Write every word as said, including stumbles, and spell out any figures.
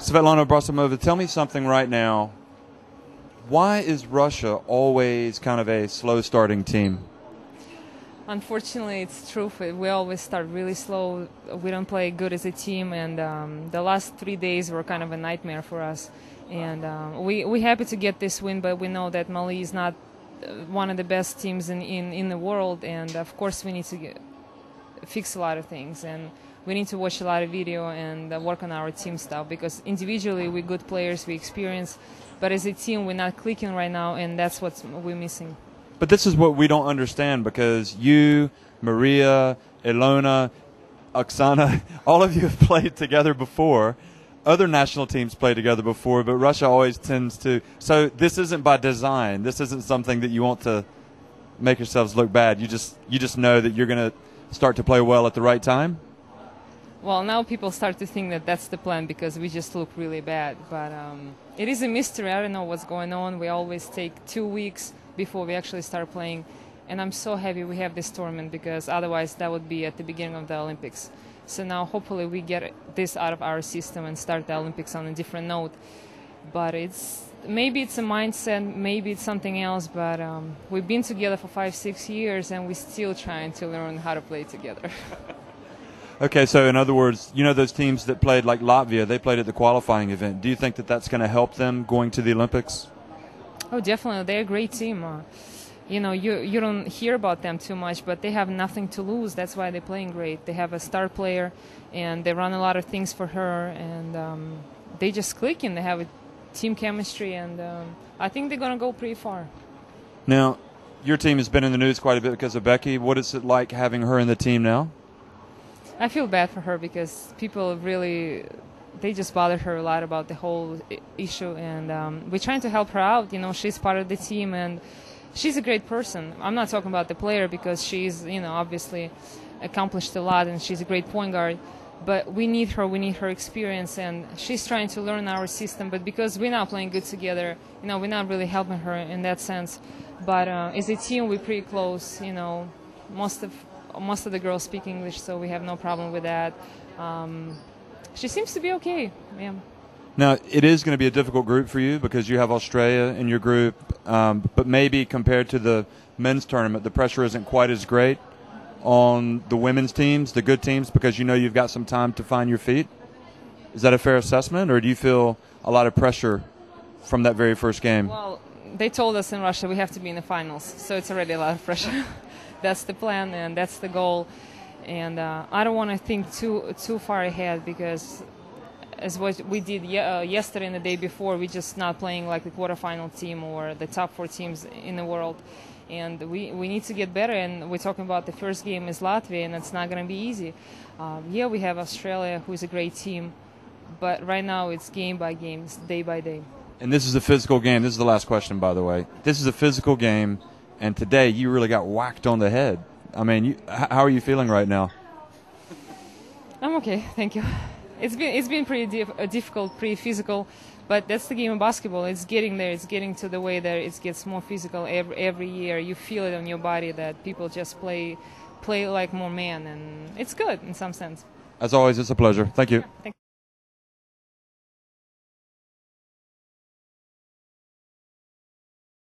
Svetlana Abrosimova, tell me something right now. Why is Russia always kind of a slow-starting team? Unfortunately, it's true. We always start really slow. We don't play good as a team, and um, the last three days were kind of a nightmare for us. And um, we we're happy to get this win, but we know that Mali is not one of the best teams in in in the world, and of course we need to get, fix a lot of things, and we need to watch a lot of video and work on our team stuff, because individually we're good players, we experience, but as a team we're not clicking right now, and that's what we're missing. But this is what we don't understand, because you, Maria, Ilona, Oksana, all of you have played together before. Other national teams play together before, but Russia always tends to. So this isn't by design. This isn't something that you want to make yourselves look bad. You just you just know that you're going to start to play well at the right time? Well, now people start to think that that's the plan, because we just look really bad. But um, it is a mystery. I don't know what's going on. We always take two weeks before we actually start playing, and I'm so happy we have this tournament, because otherwise that would be at the beginning of the Olympics. So now hopefully we get this out of our system and start the Olympics on a different note. But it's maybe it's a mindset, maybe it's something else, but um, we've been together for five, six years and we're still trying to learn how to play together. Okay, so in other words, you know those teams that played like Latvia, they played at the qualifying event. Do you think that that's going to help them going to the Olympics? Oh, definitely. They're a great team. Uh, you know, you, you don't hear about them too much, but they have nothing to lose. That's why they're playing great. They have a star player, and they run a lot of things for her, and um, they just click, and they have a team chemistry, and um, I think they're going to go pretty far. Now, your team has been in the news quite a bit because of Becky. What is it like having her in the team now? I feel bad for her, because people really... they just bothered her a lot about the whole issue, and um, we're trying to help her out. You know, she's part of the team, and she's a great person. I'm not talking about the player, because she's, you know, obviously accomplished a lot, and she's a great point guard. But we need her. We need her experience, and she's trying to learn our system. But because we're not playing good together, you know, we're not really helping her in that sense. But uh, as a team, we're pretty close. You know, most of most of the girls speak English, so we have no problem with that. Um, She seems to be okay, yeah. Now, it is going to be a difficult group for you, because you have Australia in your group, um, but maybe compared to the men's tournament, the pressure isn't quite as great on the women's teams, the good teams, because you know you've got some time to find your feet. Is that a fair assessment, or do you feel a lot of pressure from that very first game? Well, they told us in Russia we have to be in the finals, so it's already a lot of pressure. That's the plan, and that's the goal. And uh, I don't want to think too too far ahead, because as what we did ye uh, yesterday and the day before, we're just not playing like the quarterfinal team or the top four teams in the world. And we, we need to get better, and we're talking about the first game is Latvia, and it's not going to be easy. Um, yeah, we have Australia, who's a great team, but right now it's game by game, it's day by day. And this is a physical game. This is the last question, by the way. This is a physical game, and today you really got whacked on the head. I mean, you, how are you feeling right now? I'm okay, thank you. It's been it's been pretty diff difficult, pretty physical, but that's the game of basketball. It's getting there. It's getting to the way that it gets more physical every every year. You feel it on your body that people just play play like more men, and it's good in some sense. As always, it's a pleasure. Thank you. Yeah, thank